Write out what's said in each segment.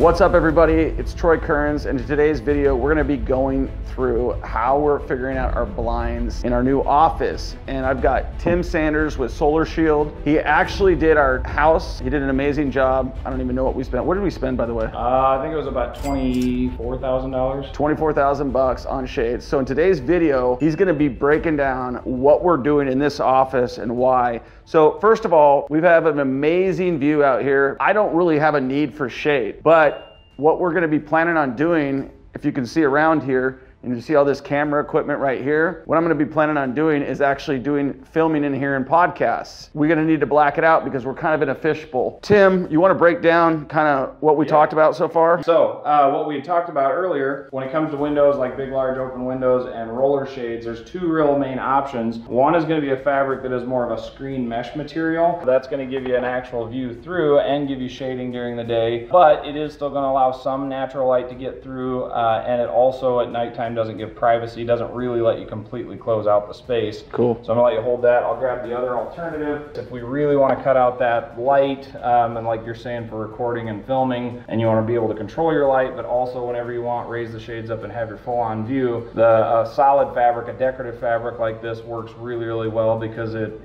What's up everybody, it's Troy Kearns, and in today's video we're going to be going through how we're figuring out our blinds in our new office. And I've got Tim Sanders with Solar Shield. He actually did our house. He did an amazing job. I don't even know what we spent. What did we spend, by the way? I think it was about $24,000. $24,000 on shades. So in today's video he's going to be breaking down what we're doing in this office and why. So first of all, we have an amazing view out here. I don't really have a need for shade, but what we're going to be planning on doing, if you can see around here, and you see all this camera equipment right here, what I'm going to be planning on doing is actually doing filming in here and podcasts. We're going to need to black it out because we're kind of in a fishbowl. Tim, you want to break down kind of what we talked about so far? So what we talked about earlier, when it comes to windows, like big, large open windows and roller shades, there's two real main options. One is going to be a fabric that is more of a screen mesh material. That's going to give you an actual view through and give you shading during the day, but it is still going to allow some natural light to get through, and it also at nighttime doesn't give privacy, doesn't really let you completely close out the space. Cool. So I'm gonna let you hold that. I'll grab the other alternative. If we really want to cut out that light, and like you're saying, for recording and filming, and you want to be able to control your light, but also whenever you want, raise the shades up and have your full-on view, the solid fabric, a decorative fabric like this works really, really well because it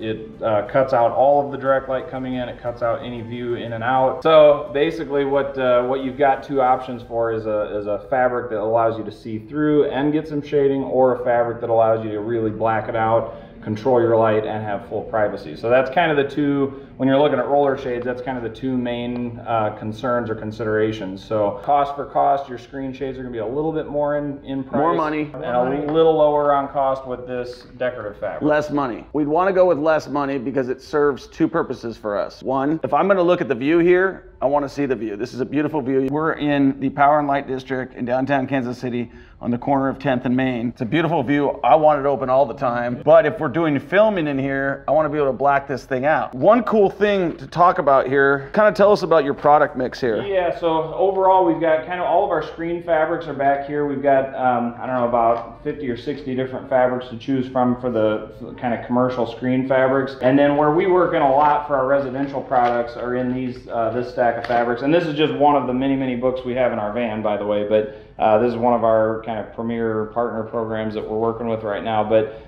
cuts out all of the direct light coming in. It cuts out any view in and out. So basically what you've got two options for is a fabric that allows you to see through and get some shading, or a fabric that allows you to really black it out, control your light, and have full privacy. So that's kind of the two, when you're looking at roller shades, that's kind of the two main concerns or considerations. So cost for cost, your screen shades are gonna be a little bit more in price. More money. And a little lower on cost with this decorative fabric. Less money. We'd wanna go with less money because it serves two purposes for us. One, if I'm gonna look at the view here, I wanna see the view. This is a beautiful view. We're in the Power and Light District in downtown Kansas City on the corner of 10th and Main. It's a beautiful view. I want it open all the time. But if we're doing filming in here, I want to be able to black this thing out. One cool thing to talk about here, kind of tell us about your product mix here. Yeah, so overall we've got kind of all of our screen fabrics are back here. We've got, I don't know, about 50 or 60 different fabrics to choose from for the kind of commercial screen fabrics. And then where we work in a lot for our residential products are in these this stack of fabrics. And this is just one of the many, many books we have in our van, by the way, but this is one of our kind of premier partner programs that we're working with right now. But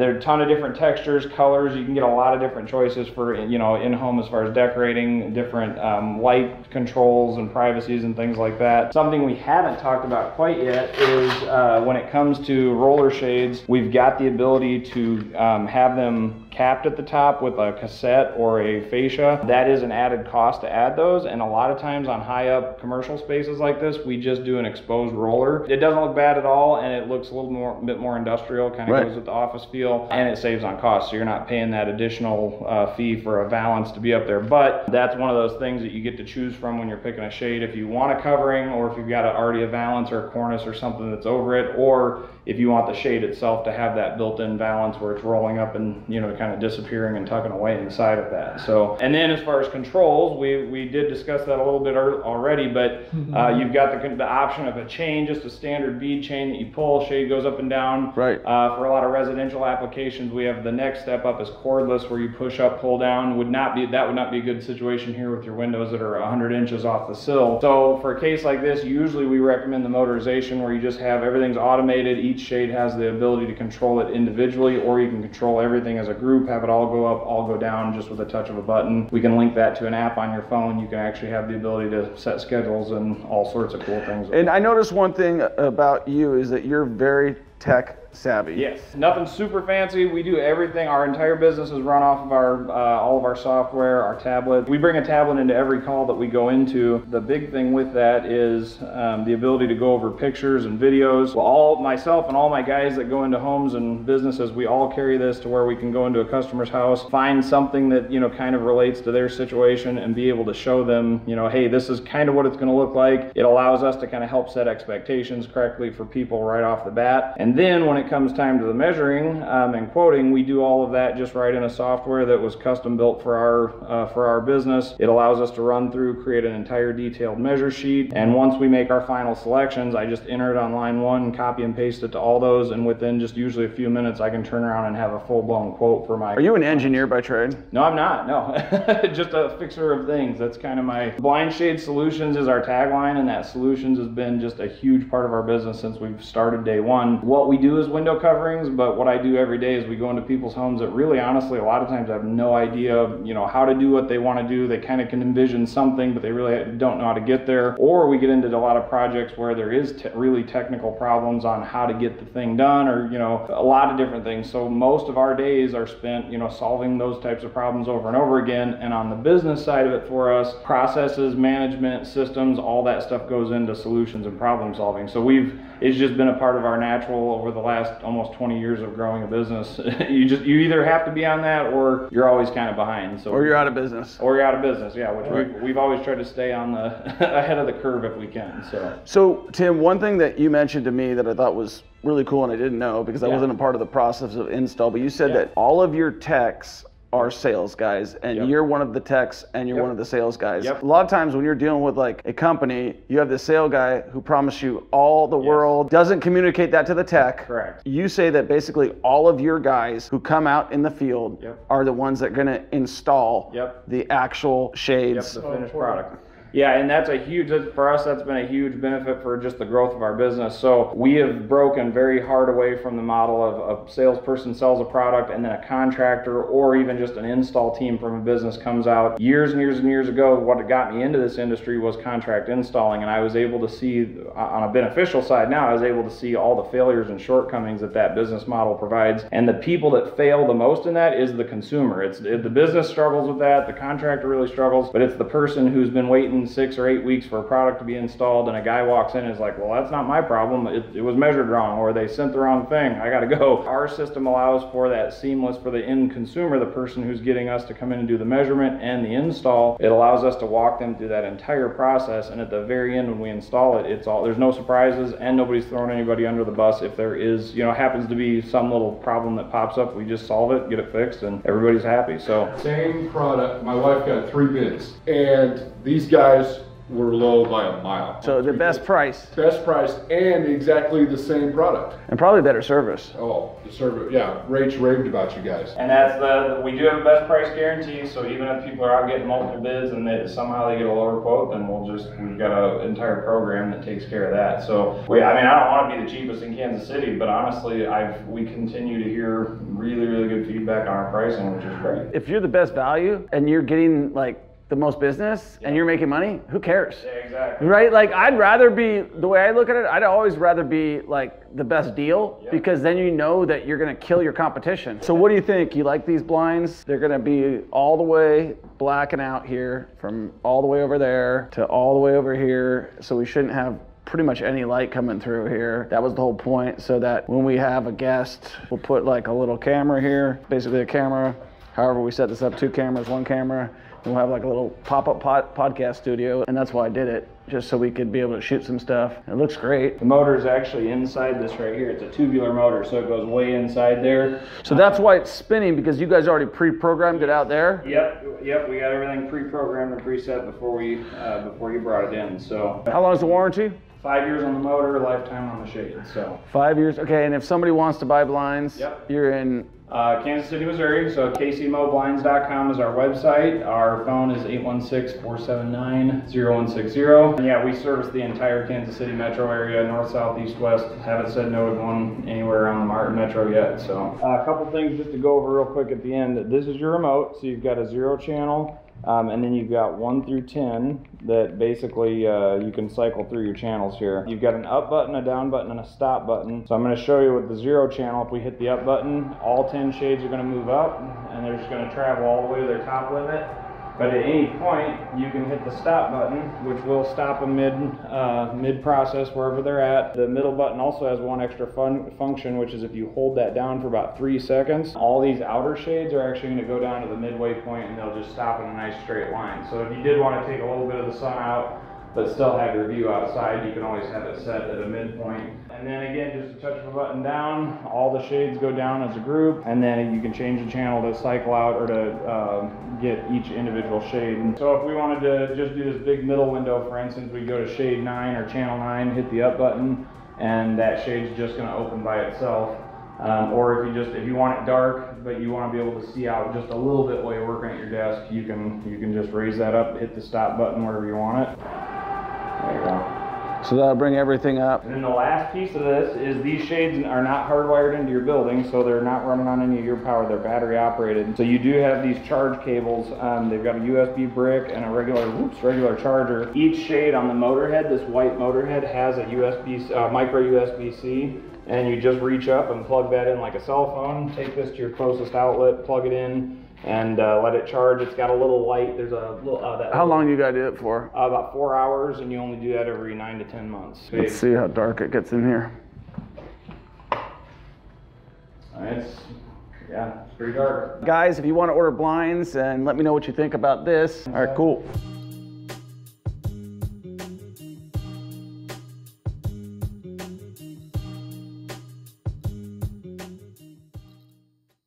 there are a ton of different textures, colors. You can get a lot of different choices for, you know, in home as far as decorating, different light controls and privacies and things like that. Something we haven't talked about quite yet is when it comes to roller shades, we've got the ability to have them capped at the top with a cassette or a fascia. That is an added cost to add those, and a lot of times on high up commercial spaces like this we just do an exposed roller. It doesn't look bad at all, and it looks a little more, bit more industrial, kind of goes with the office feel, and it saves on cost, so you're not paying that additional fee for a valance to be up there. But that's one of those things that you get to choose from when you're picking a shade, if you want a covering or if you've got already a valance or a cornice or something that's over it, or if you want the shade itself to have that built-in valance where it's rolling up and, you know, kind of disappearing and tucking away inside of that. So, and then as far as controls, we did discuss that a little bit already, but you've got the option of a chain, just a standard bead chain that you pull, shade goes up and down. Right. For a lot of residential applications, we have the next step up is cordless, where you push up, pull down. That would not be a good situation here with your windows that are 100 inches off the sill. So for a case like this, usually we recommend the motorization, where you just have everything's automated. Each shade has the ability to control it individually, or you can control everything as a group. Have it all go up, all go down, just with a touch of a button. We can link that to an app on your phone. You can actually have the ability to set schedules and all sorts of cool things. And I noticed one thing about you is that you're very tech savvy. Yes, nothing super fancy. We do everything. Our entire business is run off of our all of our software, our tablet. We bring a tablet into every call that we go into. The big thing with that is the ability to go over pictures and videos. Well, all myself and all my guys that go into homes and businesses, we all carry this to where we can go into a customer's house, find something that, you know, kind of relates to their situation, and be able to show them, you know, hey, this is kind of what it's going to look like. It allows us to kind of help set expectations correctly for people right off the bat. And then when it it comes time to the measuring and quoting, we do all of that just right in a software that was custom built for our business. It allows us to run through, create an entire detailed measure sheet, and once we make our final selections, I just enter it on line one, copy and paste it to all those, and within just usually a few minutes, I can turn around and have a full-blown quote for my... Are you an engineer by trade? No, I'm not, no. Just a fixer of things. That's kind of my... Blind Shade Solutions is our tagline, and that solutions has been just a huge part of our business since we've started day one. What we do is window coverings, but what I do every day is we go into people's homes that really, honestly, a lot of times have no idea, you know, how to do what they want to do. They kind of can envision something, but they really don't know how to get there. Or we get into a lot of projects where there is really technical problems on how to get the thing done, or, you know, a lot of different things. So most of our days are spent, you know, solving those types of problems over and over again. And on the business side of it for us, processes, management, systems, all that stuff goes into solutions and problem solving. So it's just been a part of our natural over the last almost 20 years of growing a business. You either have to be on that, or you're always kind of behind. So or you're out of business. Or you're out of business, yeah, which right. we've always tried to stay on the ahead of the curve if we can. So Tim, one thing that you mentioned to me that I thought was really cool and I didn't know because I wasn't a part of the process of install, but you said that all of your techs are sales guys, and you're one of the techs and you're one of the sales guys. A lot of times when you're dealing with like a company, you have the sales guy who promised you all the world, doesn't communicate that to the tech. Correct. You say that basically all of your guys who come out in the field are the ones that are gonna install the actual shades. The finished product. Yeah, and that's a huge, for us, that's been a huge benefit for just the growth of our business. So we have broken very hard away from the model of a salesperson sells a product and then a contractor or even just an install team from a business comes out. Years and years and years ago, what got me into this industry was contract installing, and I was able to see, on a beneficial side now, I was able to see all the failures and shortcomings that that business model provides. And the people that fail the most in that is the consumer. It's the business struggles with that, the contractor really struggles, but it's the person who's been waiting 6 or 8 weeks for a product to be installed, and a guy walks in and is like, well, that's not my problem, it was measured wrong, or they sent the wrong thing, I gotta go. Our system allows for that seamless, for the end consumer, the person who's getting us to come in and do the measurement and the install. It allows us to walk them through that entire process, and at the very end when we install it, it's all, there's no surprises, and nobody's throwing anybody under the bus. If there is, you know, happens to be some little problem that pops up, we just solve it, get it fixed, and everybody's happy. So same product, my wife got 3 bids, and these guys were low by a mile. So the best price. Best price and exactly the same product. And probably better service. Oh, the service, yeah. Rach raved about you guys. And that's we do have a best price guarantee, so even if people are out getting multiple bids and somehow they get a lower quote, then we've got an entire program that takes care of that. So, I mean, I don't want to be the cheapest in Kansas City, but honestly, we continue to hear really, really good feedback on our pricing, which is great. If you're the best value and you're getting, like, the most business and you're making money, who cares? Yeah, exactly. Right? Like, I'd rather be, the way I look at it, I'd always rather be like the best deal because then you know that you're gonna kill your competition. So what do you think? You like these blinds? They're gonna be all the way black and out here, from all the way over there to all the way over here. So we shouldn't have pretty much any light coming through here. That was the whole point, so that when we have a guest, we'll put like a little camera here, basically a camera. However, we set this up, 2 cameras, 1 camera. We'll have like a little pop-up podcast studio, and that's why I did it, just so we could be able to shoot some stuff. It looks great. The motor's actually inside this right here. It's a tubular motor, so it goes way inside there. So that's why it's spinning, because you guys already pre-programmed it out there? Yep, we got everything pre-programmed and preset before you brought it in, so. How long is the warranty? 5 years on the motor, lifetime on the shade, so. 5 years, okay, and if somebody wants to buy blinds, you're in? Kansas City, Missouri, so kcmoblinds.com is our website. Our phone is 816-479-0160. And yeah, we service the entire Kansas City metro area, north, south, east, west. Haven't said no to one anywhere around the Martin metro yet, so. A couple things just to go over real quick at the end. This is your remote, so you've got a 0 channel. And then you've got 1 through 10 that basically you can cycle through your channels here. You've got an up button, a down button, and a stop button. So I'm going to show you with the 0 channel, if we hit the up button, all 10 shades are going to move up, and they're just going to travel all the way to their top limit. But at any point, you can hit the stop button, which will stop them mid-process wherever they're at. The middle button also has one extra function, which is if you hold that down for about 3 seconds, all these outer shades are actually going to go down to the midway point, and they'll just stop in a nice straight line. So if you did want to take a little bit of the sun out, but still have your view outside. You can always have it set at a midpoint. And then again, just a touch of a button down, all the shades go down as a group, and then you can change the channel to cycle out or to get each individual shade. And so if we wanted to just do this big middle window, for instance, we go to shade 9 or channel 9, hit the up button, and that shade's just gonna open by itself. Or if you want it dark, but you want to be able to see out just a little bit while you're working at your desk, you can just raise that up, hit the stop button wherever you want it. There you go. So that'll bring everything up. And then the last piece of this is these shades are not hardwired into your building, so they're not running on any of your power. They're battery operated. So you do have these charge cables. They've got a USB brick and a regular charger. Each shade on the motorhead, this white motorhead, has a micro USB-C. And you just reach up and plug that in like a cell phone, take this to your closest outlet, plug it in, and let it charge. It's got a little light. There's a little... how long you got to do it for? About 4 hours, and you only do that every 9 to 10 months. So let's see how dark it gets in here. Yeah, it's pretty dark. Guys, if you want to order blinds, and let me know what you think about this. All right, cool.